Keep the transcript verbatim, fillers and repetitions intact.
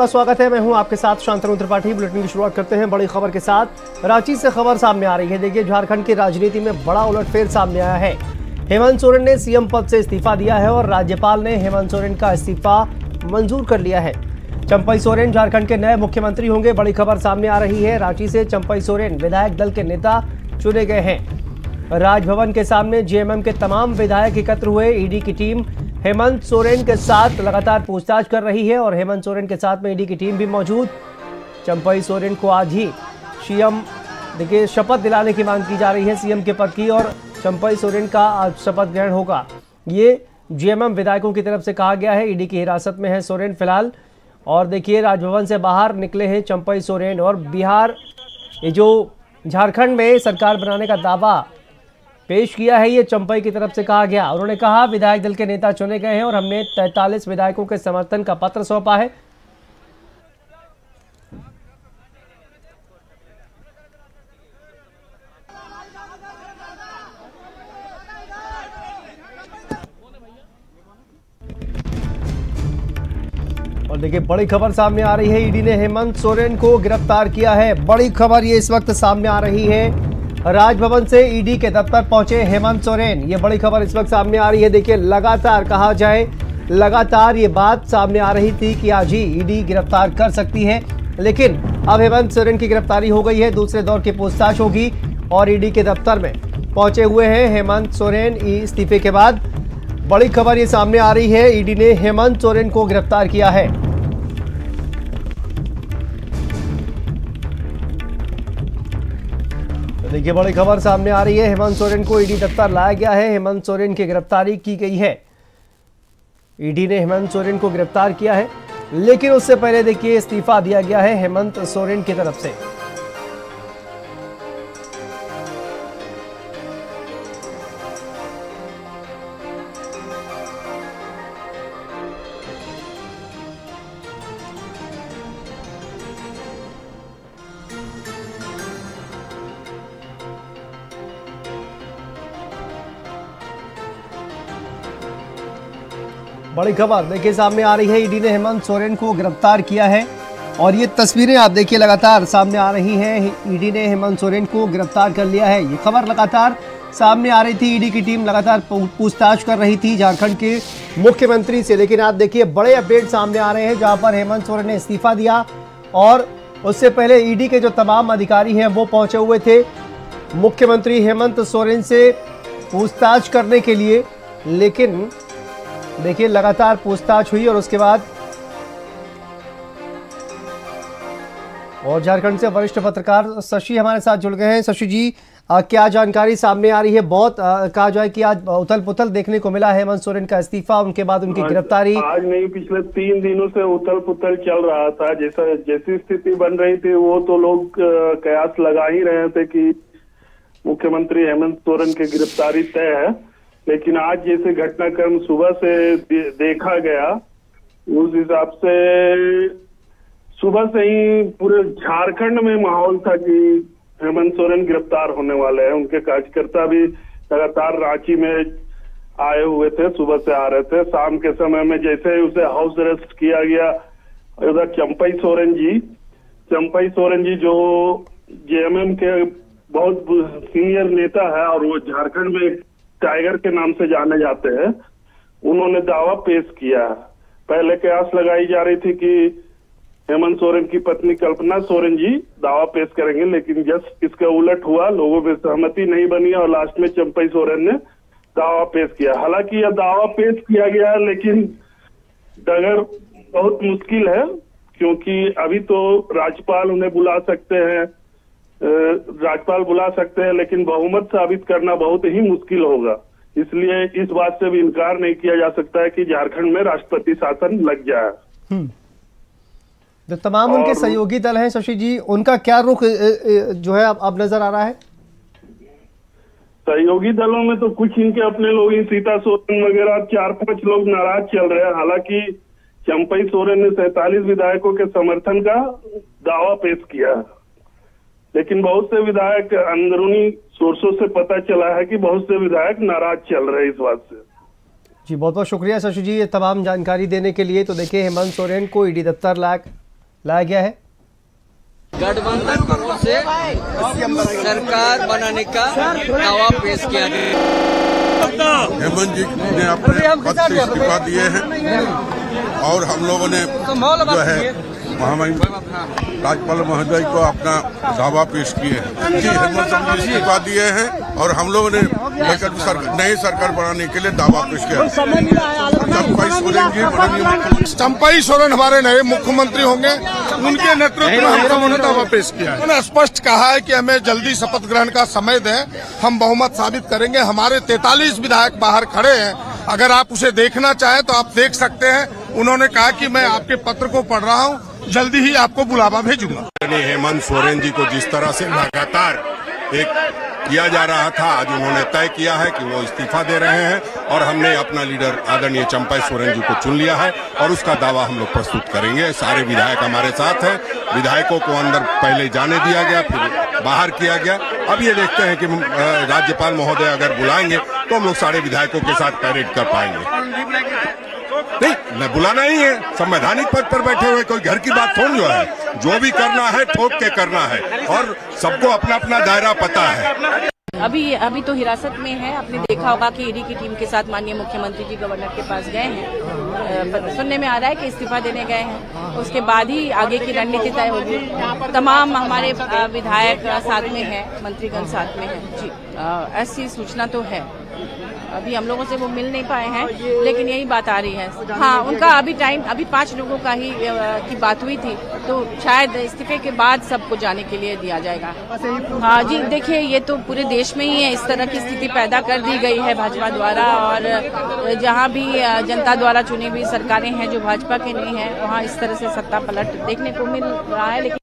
आपका स्वागत है। मैं हूं आपके साथ शांतनु त्रिपाठी। बुलेटिन की शुरुआत करते हैं बड़ी खबर के साथ। रांची से खबर सामने आ रही है। देखिए, झारखंड की राजनीति में बड़ा उलटफेर सामने आया है। हेमंत सोरेन ने सीएम पद से इस्तीफा दिया है और राज्यपाल ने हेमंत सोरेन का इस्तीफा मंजूर कर लिया है। चंपई सोरेन झारखंड के नए मुख्यमंत्री होंगे, बड़ी खबर सामने आ रही है। रांची से चंपई सोरेन विधायक दल के नेता चुने गए हैं। राजभवन के सामने जेएमएम के तमाम विधायक एकत्र हुए। ईडी की टीम हेमंत सोरेन के साथ लगातार पूछताछ कर रही है और हेमंत सोरेन के साथ में ईडी की टीम भी मौजूद। चंपई सोरेन को आज ही सीएम देखिए शपथ दिलाने की मांग की जा रही है, सीएम के पद की, और चंपई सोरेन का आज शपथ ग्रहण होगा, ये जेएमएम विधायकों की तरफ से कहा गया है। ईडी की हिरासत में है सोरेन फिलहाल। और देखिए, राजभवन से बाहर निकले हैं चंपई सोरेन। और बिहार, ये जो झारखंड में सरकार बनाने का दावा पेश किया है, ये चंपई की तरफ से कहा गया। उन्होंने कहा, विधायक दल के नेता चुने गए हैं और हमने तैंतालीस विधायकों के समर्थन का पत्र सौंपा है। और देखिए, बड़ी खबर सामने आ रही है। ईडी ने हेमंत सोरेन को गिरफ्तार किया है। बड़ी खबर ये इस वक्त सामने आ रही है। राजभवन से ईडी के दफ्तर पहुंचे हेमंत सोरेन, ये बड़ी खबर इस वक्त सामने आ रही है। देखिए, लगातार कहा जाए, लगातार ये बात सामने आ रही थी कि आज ही ईडी गिरफ्तार कर सकती है, लेकिन अब हेमंत सोरेन की गिरफ्तारी हो गई है। दूसरे दौर की पूछताछ होगी और ईडी के दफ्तर में पहुंचे हुए हैं हेमंत सोरेन इस्तीफे के बाद। बड़ी खबर ये सामने आ रही है। ईडी ने हेमंत सोरेन को गिरफ्तार किया है। देखिए, बड़ी खबर सामने आ रही है। हेमंत सोरेन को ईडी दफ्तर लाया गया है। हेमंत सोरेन की गिरफ्तारी की गई है। ईडी ने हेमंत सोरेन को गिरफ्तार किया है, लेकिन उससे पहले देखिए इस्तीफा दिया गया है हेमंत सोरेन की तरफ से। बड़ी खबर देखिए सामने आ रही है। ईडी ने हेमंत सोरेन को गिरफ्तार किया है और ये तस्वीरें आप देखिए लगातार सामने आ रही हैं। ईडी ने हेमंत सोरेन को गिरफ्तार कर लिया है, ये खबर लगातार सामने आ रही थी। ईडी की टीम लगातार पूछताछ कर रही थी झारखंड के मुख्यमंत्री से, लेकिन आप देखिए बड़े अपडेट सामने आ रहे हैं, जहाँ पर हेमंत सोरेन ने इस्तीफा दिया और उससे पहले ईडी के जो तमाम अधिकारी हैं वो पहुँचे हुए थे मुख्यमंत्री हेमंत सोरेन से पूछताछ करने के लिए। लेकिन देखिए, लगातार पूछताछ हुई और उसके बाद और झारखंड से वरिष्ठ पत्रकार शशि हमारे साथ जुड़ गए हैं। शशि जी, आ, क्या जानकारी सामने आ रही है? बहुत आ, कहा जाए कि आज उथल पुथल देखने को मिला है। हेमंत सोरेन का इस्तीफा, उनके बाद उनकी गिरफ्तारी। आज नहीं, पिछले तीन दिनों से उथल पुथल चल रहा था। जैसा जैसी स्थिति बन रही थी, वो तो लोग कयास लगा ही रहे थे कि मुख्यमंत्री हेमंत सोरेन की गिरफ्तारी तय है, लेकिन आज जैसे घटनाक्रम सुबह से दे, देखा गया, उस हिसाब से सुबह से ही पूरे झारखंड में माहौल था कि हेमंत सोरेन गिरफ्तार होने वाले हैं। उनके कार्यकर्ता भी लगातार रांची में आए हुए थे, सुबह से आ रहे थे। शाम के समय में जैसे ही उसे हाउस अरेस्ट किया गया, उधर चंपई सोरेन जी चंपई सोरेन जी जो जेएमएम के बहुत सीनियर नेता है और वो झारखंड में टाइगर के नाम से जाने जाते हैं, उन्होंने दावा पेश किया। पहले कयास लगाई जा रही थी कि हेमंत सोरेन की पत्नी कल्पना सोरेन जी दावा पेश करेंगे, लेकिन जस्ट इसका उलट हुआ, लोगों में सहमति नहीं बनी और लास्ट में चंपई सोरेन ने दावा पेश किया। हालांकि यह दावा पेश किया गया, लेकिन डगर बहुत मुश्किल है, क्योंकि अभी तो राज्यपाल उन्हें बुला सकते हैं राज्यपाल बुला सकते हैं लेकिन बहुमत साबित करना बहुत ही मुश्किल होगा। इसलिए इस बात से भी इनकार नहीं किया जा सकता है कि झारखंड में राष्ट्रपति शासन लग जाए। तो तमाम उनके सहयोगी दल हैं शशि जी, उनका क्या रुख जो है अब नजर आ रहा है? सहयोगी दलों में तो कुछ इनके अपने लोग ही, सीता सोरेन वगैरह चार पांच लोग नाराज चल रहे हैं। हालांकि चंपई सोरेन ने सैतालीस विधायकों के समर्थन का दावा पेश किया, लेकिन बहुत से विधायक, अंदरूनी सोर्सों से पता चला है कि बहुत से विधायक नाराज चल रहे हैं इस बात से। जी, बहुत बहुत शुक्रिया शशि जी ये तमाम जानकारी देने के लिए। तो देखिए, हेमंत सोरेन को ईडी दफ्तर लायक लाया गया है। गठबंधन की ओर से सरकार बनाने का दावा पेश किया गया। हेमंत जी ने अपने पद से इस्तीफा दिए हैं और हम लोगों ने जो है महामहिम राज्यपाल महोदय को अपना दावा पेश किए हैं। जी, हेमंत जी ने इस्तीफा दिए हैं और हम लोगों ने नई सरकार बनाने के लिए दावा पेश किया। चंपई सोरेन जी माननीय चंपई सोरेन हमारे नए मुख्यमंत्री होंगे, उनके नेतृत्व में हम लोगों ने दावा पेश किया। उन्होंने स्पष्ट कहा है कि हमें जल्दी शपथ ग्रहण का समय दें, हम बहुमत साबित करेंगे। हमारे तैंतालीस विधायक बाहर खड़े हैं, अगर आप उसे देखना चाहें तो आप देख सकते हैं। उन्होंने कहा कि मैं आपके पत्र को पढ़ रहा हूं, जल्दी ही आपको बुलावा भेजूंगा। हेमंत सोरेन जी को जिस तरह से लगातार एक किया जा रहा था, आज उन्होंने तय किया है कि वो इस्तीफा दे रहे हैं और हमने अपना लीडर आदरणीय चंपई सोरेन जी को चुन लिया है और उसका दावा हम लोग प्रस्तुत करेंगे। सारे विधायक हमारे साथ हैं। विधायकों को अंदर पहले जाने दिया गया, फिर बाहर किया गया। अब ये देखते हैं कि राज्यपाल महोदय अगर बुलाएंगे तो हम लोग सारे विधायकों के साथ पैरेड कर पाएंगे। नहीं, बुलाना ही है, संवैधानिक पद पर बैठे हुए कोई घर की बात थोड़ी है। जो भी करना है ठोक के करना है और सबको अपना अपना दायरा पता है। अभी अभी तो हिरासत में है। आपने देखा होगा कि ईडी की टीम के साथ माननीय मुख्यमंत्री जी गवर्नर के पास गए हैं। सुनने में आ रहा है कि इस्तीफा देने गए हैं, उसके बाद ही आगे की रणनीति तय होगी। तमाम हमारे विधायक साथ में है, मंत्रीगण साथ में है। जी, ऐसी सूचना तो है, अभी हम लोगों से वो मिल नहीं पाए हैं, लेकिन यही बात आ रही है। हाँ, उनका अभी टाइम, अभी पांच लोगों का ही की बात हुई थी, तो शायद इस्तीफे के बाद सबको जाने के लिए दिया जाएगा। हाँ जी, देखिए, ये तो पूरे देश में ही है, इस तरह की स्थिति पैदा कर दी गई है भाजपा द्वारा। और जहाँ भी जनता द्वारा चुनी हुई सरकारें हैं जो भाजपा की नहीं है, वहाँ इस तरह से सत्ता पलट देखने को मिल रहा है। लेकिन